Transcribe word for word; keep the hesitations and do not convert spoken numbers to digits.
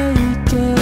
take it.